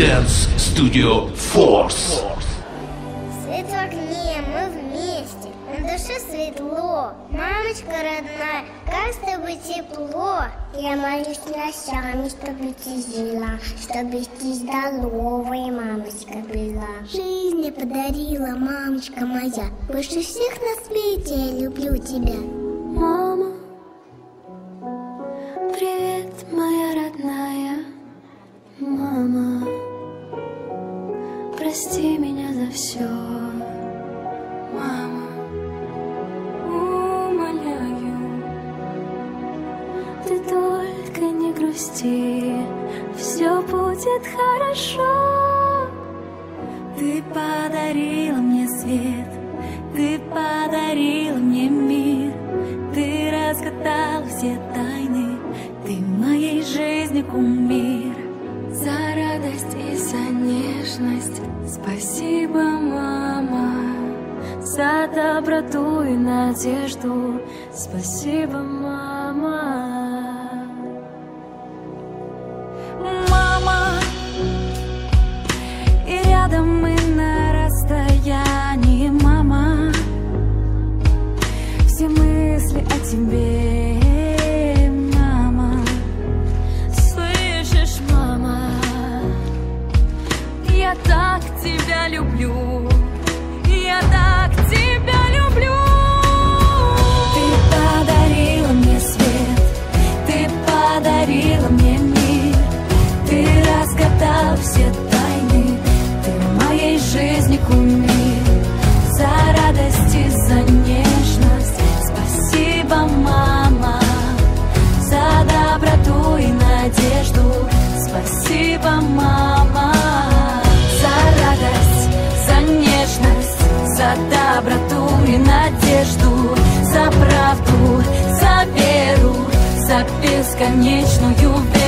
Dance Studio Force. Светло, мы вместе, на душе светло. Мамочка родная, как с тобой тепло. Я молюсь ночами, чтобы ты жила, чтобы ты здоровая мамочка была. Жизнь мне подарила, мамочка моя, больше всех на свете я люблю тебя. Мама, привет, моя родная мама. Прости меня за все, мама. Умоляю, ты только не грусти, все будет хорошо. Ты подарила мне свет, ты подарила мне мир, ты разгадала все тайны, ты в моей жизни кумир. За радость и за нежность спасибо, мама. За доброту и надежду спасибо, мама. Мама, и рядом мы на расстоянии, мама. Все мысли о тебе. Я так тебя люблю, я так тебя люблю. Ты подарила мне свет, ты подарила мне мир, ты разгадала все тайны, ты в моей жизни кумир. За радость и за нежность спасибо, мама. За доброту и надежду спасибо, мама. За доброту и надежду, за правду, за веру, за бесконечную веру.